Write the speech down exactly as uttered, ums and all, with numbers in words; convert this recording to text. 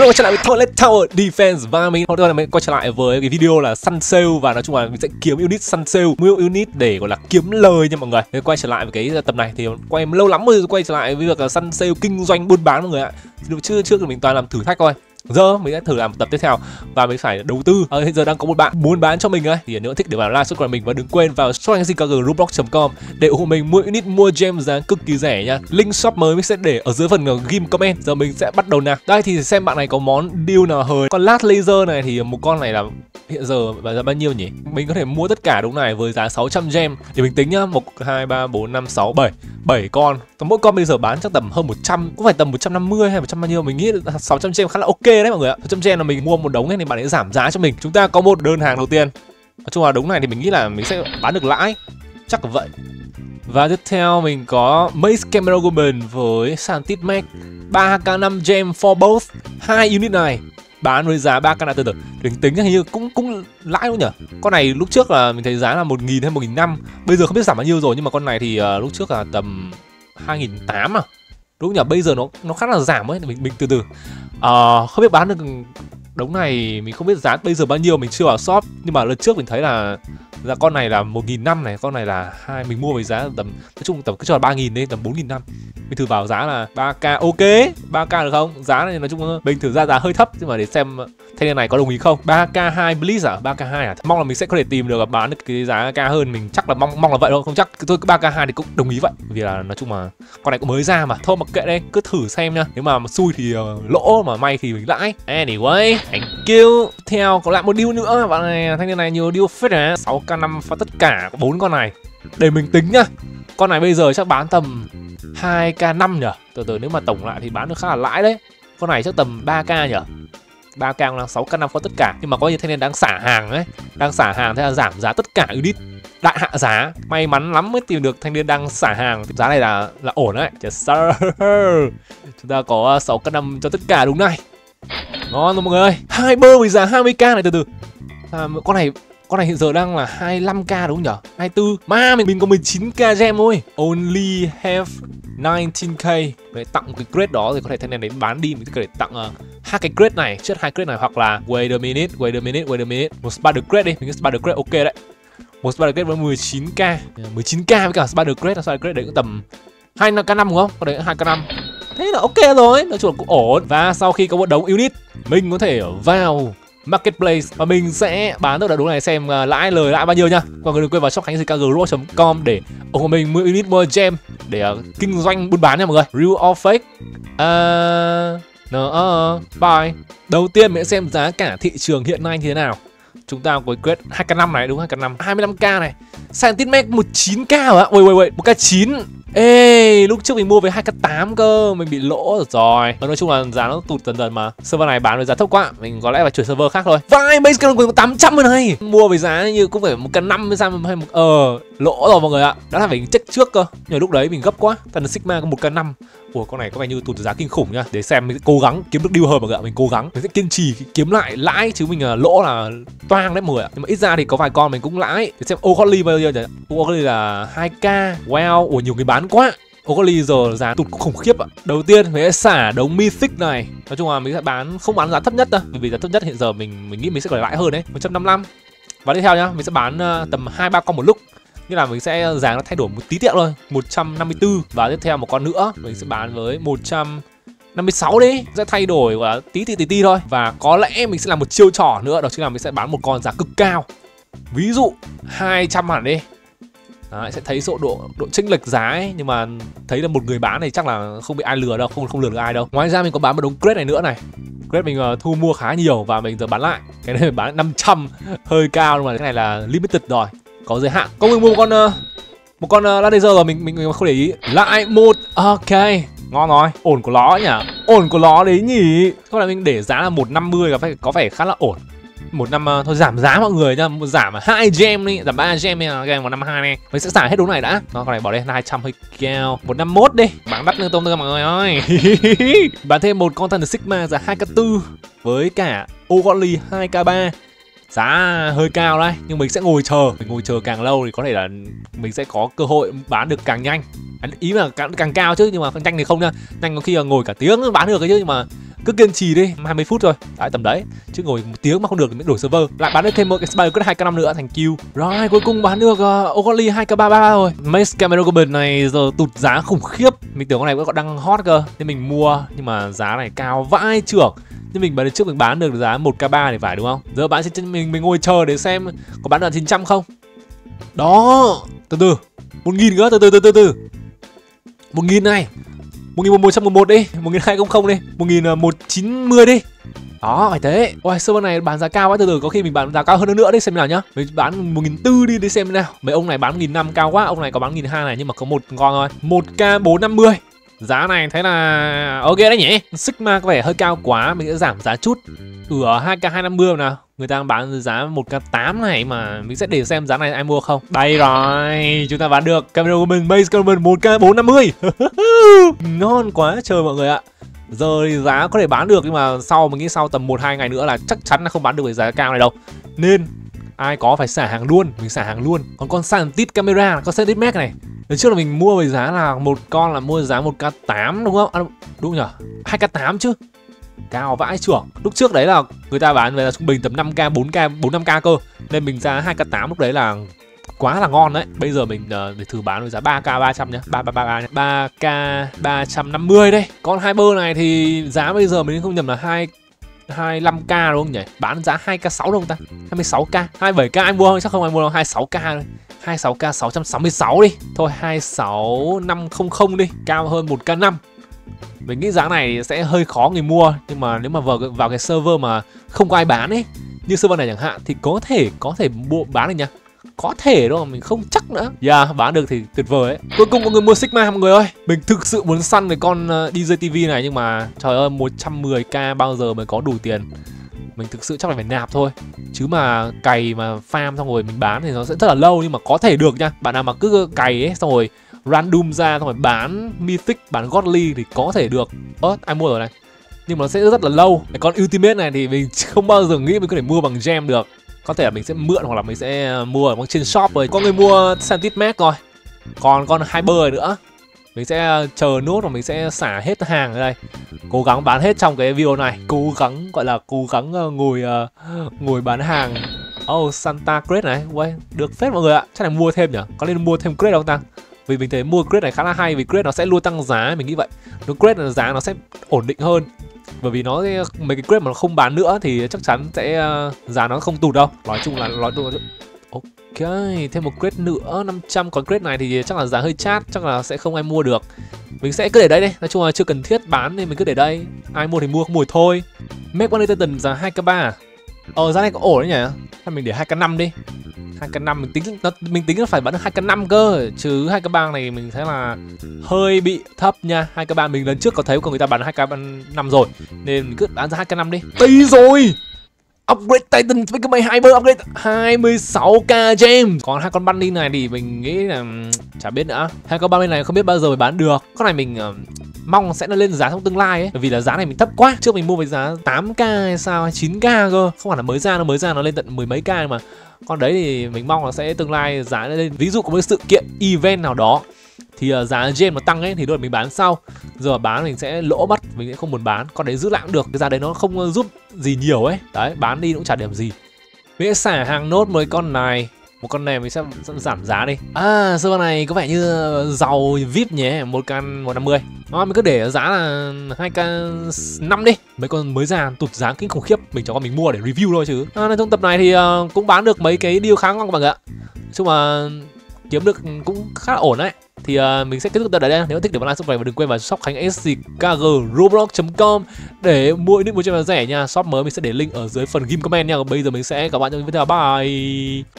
Hello, quay trở lại với Toilet Tower Defense và mình hôm nay là mình quay trở lại với cái video là săn sale, và nói chung là mình sẽ kiếm unit săn sale, mua unit để gọi là kiếm lời nha mọi người. Nên quay trở lại với cái tập này thì quay lâu lắm rồi quay trở lại với việc là săn sale kinh doanh buôn bán mọi người ạ. Chứ trước thì mình toàn làm thử thách thôi. Giờ mình sẽ thử làm một tập tiếp theo và mình phải đầu tư. À, hiện giờ đang có một bạn muốn bán cho mình ấy, thì nếu thích để vào like suốt của mình, và đừng quên vào shop khánh kg roblox chấm com để ủng hộ mình mua unit, mua gem giá cực kỳ rẻ nha. Link shop mới mình sẽ để ở dưới phần ghim comment. Giờ mình sẽ bắt đầu nào. Đây thì xem bạn này có món deal nào hời. Con lát laser này thì một con này là hiện giờ giá bao nhiêu nhỉ? Mình có thể mua tất cả đúng này với giá sáu trăm gem. Thì mình tính nhá, một hai ba bốn năm sáu bảy, bảy con. Mỗi con bây giờ bán chắc tầm hơn một trăm, cũng phải tầm một trăm năm mươi hay một trăm bao nhiêu. Mình nghĩ sáu trăm gem khá là ok đấy mọi người ạ. Trong gen là mình mua một đống này thì bạn ấy giảm giá cho mình. Chúng ta có một đơn hàng đầu tiên. Nói chung là đống này thì mình nghĩ là mình sẽ bán được lãi, chắc là vậy. Và tiếp theo mình có Maze Camera Goblin với Santit Mac ba k năm gem for both. Hai unit này bán với giá ba k năm, từ từ tính tính hình như cũng cũng lãi luôn nhở. Con này lúc trước là mình thấy giá là một nghìn hay một nghìn năm trăm, bây giờ không biết giảm bao nhiêu rồi, nhưng mà con này thì uh, lúc trước là tầm hai nghìn tám trăm à, đúng nhở. Bây giờ nó nó khá là giảm ấy, mình mình từ từ. Ờ, không biết bán được đống này, mình không biết giá bây giờ bao nhiêu, mình chưa vào shop. Nhưng mà lần trước mình thấy là giá con này là một nghìn năm trăm này, con này là hai, mình mua với giá tầm, nói chung tầm cứ cho là ba nghìn đi, tầm bốn nghìn năm trăm. Mình thử vào giá là ba k, ok, ba k được không? Giá này nói chung mình thử ra giá hơi thấp, nhưng mà để xem thanh này có đồng ý không. ba k hai blitz à, ba k hai à. Mong là mình sẽ có thể tìm được bán được cái giá cao hơn, mình chắc là mong mong là vậy thôi, không chắc. Thôi ba k hai thì cũng đồng ý vậy, vì là nói chung là con này cũng mới ra mà. Thôi mặc kệ đây, cứ thử xem nha. Nếu mà xui thì uh, lỗ, mà may thì mình lãi. Anyway, thank you. Theo có lại một deal nữa, bạn này thanh niên này nhiều deal phết này, sáu k năm và tất cả bốn con này. Để mình tính nhá. Con này bây giờ chắc bán tầm hai k năm nhỉ. Từ từ nếu mà tổng lại thì bán được khá là lãi đấy. Con này chắc tầm ba k nhỉ. ba k là sáu k năm có tất cả. Nhưng mà có những thanh niên đang xả hàng ấy, đang xả hàng thế là giảm giá tất cả unit, đại hạ giá. May mắn lắm mới tìm được thanh niên đang xả hàng. Giá này là là ổn đấy. Yes, sir. Chúng ta có sáu k năm cho tất cả đúng này. Ngon rồi mọi người. Hai bơ với giá hai mươi k này, từ từ. À, con này con này hiện giờ đang là hai mươi lăm k đúng không nhở? hai mươi tư. Mà mình mình có mười chín k gem thôi. Only have nineteen k. Để tặng một cái crate đó thì có thể thanh niên đấy bán đi, mình có thể tặng uh, hai cái crate này, chết hai crate này, hoặc là wait a minute, wait a minute, wait a minute. Một spider crate đi, mình spider crate ok đấy. Một spider crate với mười chín k. mười chín k với cả spider crate, là spider crate đấy cũng tầm hai k năm đúng không? Có đấy hai k năm. Thế là ok rồi, nói chung là cũng ổn. Và sau khi có một đống unit, mình có thể vào marketplace và mình sẽ bán được đống này xem uh, lãi lời lãi bao nhiêu nha. Mọi người đừng quên vào shop khánh kg roblox chấm com để ủng hộ mình mua unit, mua gem để uh, kinh doanh buôn bán nha mọi người. Real or fake? Uh, no, uh, bye. Đầu tiên mình sẽ xem giá cả thị trường hiện nay như thế nào. Chúng ta có quyết hai k năm này đúng không? hai k năm, hai mươi lăm k này. Santimax mười chín k hả? Ôi ôi ôi, một k chín. Ê, lúc trước mình mua với hai k tám cơ, mình bị lỗ rồi rồi. Nói chung là giá nó tụt dần dần mà. Server này bán với giá thấp quá, mình có lẽ phải chuyển server khác thôi. Vai base Canon có tám trăm rồi này. Mua với giá như cũng phải một k năm hay sao hay một... ờ lỗ rồi mọi người ạ. Đó là phải check trước cơ. Nhờ lúc đấy mình gấp quá. Thằng Sigma có một k năm. Ủa, con này có vẻ như tụt giá kinh khủng nha. Để xem mình sẽ cố gắng kiếm được deal hơn mọi người ạ. Mình cố gắng, mình sẽ kiên trì kiếm lại lãi, chứ mình là lỗ là toang đấy mọi người ạ. Nhưng mà ít ra thì có vài con mình cũng lãi. Để xem O'Colly bao nhiêu nhỉ? O'Colly là hai k. Wow, ủa nhiều người bán quá. O'Colly giờ giá tụt khủng khiếp ạ. Đầu tiên mình sẽ xả đống mythic này. Nói chung là mình sẽ bán, không bán giá thấp nhất đâu. Vì giá thấp nhất hiện giờ mình mình nghĩ mình sẽ có lãi hơn đấy, một trăm năm mươi lăm. Và tiếp theo nhá, mình sẽ bán uh, tầm hai ba con một lúc. Như là mình sẽ giá nó thay đổi một tí tiện thôi, một trăm năm mươi tư. Và tiếp theo một con nữa mình sẽ bán với một trăm năm mươi sáu đi, sẽ thay đổi và tí tí tí tí thôi. Và có lẽ mình sẽ làm một chiêu trò nữa, đó chính là mình sẽ bán một con giá cực cao, ví dụ hai trăm hẳn đi. Đấy, sẽ thấy số độ độ chênh lệch giá ấy, nhưng mà thấy là một người bán này chắc là không bị ai lừa đâu, không không lừa được ai đâu. Ngoài ra mình có bán một đống crate này nữa này. Crate mình uh, thu mua khá nhiều và mình giờ bán lại. Cái này mình bán năm trăm, hơi cao nhưng mà cái này là limited rồi, có giới hạn. Có người mua một con uh, một con uh, laser rồi, mình mình không để ý. Lại một, ok, ngon rồi, ổn của nó nhỉ, ổn của nó đấy nhỉ. Có là mình để giá là một trăm năm mươi, là phải có vẻ khá là ổn. Một năm uh, thôi giảm giá mọi người nha, giảm hai gem đi, giảm ba gem đi, gem vào năm hai này. Mình sẽ xả hết đống này đã. Nó con này bỏ đây hai trăm hơi keo, một trăm năm mươi mốt đi, bán đắt nương tôm thôi mọi người ơi. Bán thêm một con thần Sigma giá hai k tư với cả O'Colly hai k ba. Giá hơi cao đấy, nhưng mình sẽ ngồi chờ. Mình ngồi chờ càng lâu thì có thể là mình sẽ có cơ hội bán được càng nhanh. Ý là càng, càng cao chứ, nhưng mà nhanh thì không nha. Nhanh có khi là ngồi cả tiếng bán được cái chứ, nhưng mà cứ kiên trì đi, hai mươi phút rồi tại tầm đấy, chứ ngồi một tiếng mà không được thì mới đổi server. Lại bán được thêm một cái spider cất hai k năm nữa, thành Q rồi. Cuối cùng bán được uh, Ogoli hai k ba mươi ba rồi. Mấy camera Goblin này giờ tụt giá khủng khiếp, mình tưởng con này còn đang hot cơ nên mình mua, nhưng mà giá này cao vãi chưởng. Nhưng mình bán được trước, mình bán được giá một k ba thì phải, đúng không? Giờ bán trên mình mình ngồi chờ để xem có bán được chín trăm không. Đó, từ từ một nghìn nữa, từ từ từ từ từ một nghìn này, một nghìn một trăm mười một đi, một nghìn hai trăm đi, một nghìn một trăm chín mươi đi. Đó, phải thế. Ôi, server này bán giá cao quá, từ từ có khi mình bán giá cao hơn nữa, nữa đấy, xem nào nhá. Mình bán một nghìn bốn trăm đi, để xem nào. Mấy ông này bán một nghìn năm trăm cao quá, ông này có bán một nghìn hai trăm này nhưng mà có một ngon thôi. một k bốn trăm năm mươi. Giá này thấy là ok đấy nhỉ. Sigma có vẻ hơi cao quá, mình sẽ giảm giá chút. Ừ, hai k hai trăm năm mươi nào. Người ta bán giá một k tám này mà, mình sẽ để xem giá này ai mua không. Đây rồi, chúng ta bán được camera của mình, base camera một k bốn trăm năm mươi. Ngon quá trời mọi người ạ. Giờ thì giá có thể bán được, nhưng mà sau mình nghĩ sau tầm một hai ngày nữa là chắc chắn là không bán được với giá cao này đâu. Nên ai có phải xả hàng luôn, mình xả hàng luôn. Còn con Santit camera, con Santit Max này, lần trước là mình mua với giá là một con là mua giá một k tám đúng không? À, đúng nhỉ? hai k tám chứ. Cao vãi chưởng. Lúc trước đấy là người ta bán về là trung bình tầm năm k, bốn k, bốn năm k cơ. Nên mình ra hai k tám lúc đấy là quá là ngon đấy. Bây giờ mình uh, để thử bán với giá ba k ba trăm nhá, ba k ba trăm ba k ba trăm năm mươi đây. Con hai bơ này thì giá bây giờ mình không nhầm là hai hai mươi lăm k đúng không nhỉ? Bán giá hai k sáu đúng không ta? hai mươi sáu k, hai mươi bảy k anh mua không? Chắc không ai mua đâu, hai mươi sáu k thôi. hai mươi sáu k sáu trăm sáu mươi sáu đi. Thôi hai mươi sáu nghìn năm trăm đi, cao hơn một k năm. Mình nghĩ giá này sẽ hơi khó người mua, nhưng mà nếu mà vào vào cái server mà không có ai bán ấy, như server này chẳng hạn, thì có thể có thể mua bán được nha. Có thể đúng không? Mình không chắc nữa. Yeah, bán được thì tuyệt vời ấy. Cuối cùng mọi người mua Sigma mọi người ơi. Mình thực sự muốn săn cái con đê jê ti vi này, nhưng mà trời ơi, một trăm mười k bao giờ mới có đủ tiền. Mình thực sự chắc là phải nạp thôi, chứ mà cày mà farm xong rồi mình bán thì nó sẽ rất là lâu, nhưng mà có thể được nha. Bạn nào mà cứ cày ấy, xong rồi random ra, xong rồi bán mythic, bán godly thì có thể được. Ơ, ai mua rồi này? Nhưng mà nó sẽ rất là lâu. Còn ultimate này thì mình không bao giờ nghĩ mình có thể mua bằng gem được. Có thể là mình sẽ mượn hoặc là mình sẽ mua ở trên shop rồi. Có người mua Santit Max rồi. Còn con Hyper nữa. Mình sẽ chờ nốt và mình sẽ xả hết hàng ở đây. Cố gắng bán hết trong cái video này. Cố gắng gọi là cố gắng ngồi ngồi bán hàng. Oh, Santa Crate này. Uầy, được phết mọi người ạ. Chắc là mua thêm nhỉ? Có nên mua thêm crate không ta? Vì mình thấy mua crate này khá là hay, vì crate nó sẽ luôn tăng giá, mình nghĩ vậy. Nó crate là giá nó sẽ ổn định hơn. Bởi vì nó mấy cái crate mà nó không bán nữa thì chắc chắn sẽ uh, giá nó không tụt đâu. Nói chung là nói chung là... Ok, thêm một crate nữa, năm trăm. Còn crate này thì chắc là giá hơi chát, chắc là sẽ không ai mua được. Mình sẽ cứ để đây đây, nói chung là chưa cần thiết bán nên mình cứ để đây. Ai mua thì mua, không mua thì thôi. Make One Titan giá hai k ba à? Ờ, giá này có ổn đấy nhỉ? Hay mình để hai k năm đi. Hai k năm mình tính nó mình tính nó phải bán được hai k năm cơ, chứ hai k ba này mình thấy là hơi bị thấp nha. Hai k ba mình lần trước có thấy còn người ta bán hai k năm rồi nên mình cứ bán ra hai k năm đi. Tí rồi. Upgrade Titan với cái mày Hyper upgrade hai mươi sáu k gem. Còn hai con bunny này thì mình nghĩ là chả biết nữa. Hai con bunny này không biết bao giờ mới bán được. Con này mình uh, mong sẽ nó lên giá trong tương lai ấy, bởi vì là giá này mình thấp quá. Trước mình mua với giá tám k hay sao, chín k cơ. Không phải là mới ra nó mới ra nó lên tận mười mấy k mà. Còn đấy thì mình mong là sẽ tương lai giá lên. Ví dụ có một cái sự kiện event nào đó thì uh, giá gem nó tăng ấy thì đôi mình bán sau. Giờ bán mình sẽ lỗ mất, mình sẽ không muốn bán. Con đấy giữ lại cũng được, cái giá đấy nó không giúp gì nhiều ấy. Đấy, bán đi cũng chả điểm gì. Mình sẽ xả hàng nốt với con này. Một con này mình sẽ giảm giá đi. À, server này có vẻ như giàu vê i pê nhỉ, một k một trăm năm mươi. Đó, mình cứ để giá là hai k năm đi. Mấy con mới ra tụt giá kinh khủng khiếp. Mình cho con mình mua để review thôi chứ. À, trong tập này thì uh, cũng bán được mấy cái điều khá ngon các bạn ạ. Nói chung là kiếm được cũng khá là ổn đấy. Thì uh, mình sẽ kết thúc tập đấy đây. Nếu thích để bạn like subscribe và đừng quên vào shop khánh kg roblox chấm com để mua những bộ chơi rẻ nha. Shop mới mình sẽ để link ở dưới phần ghim comment nha. Còn bây giờ mình sẽ gặp bạn trong video tiếp theo. Bye.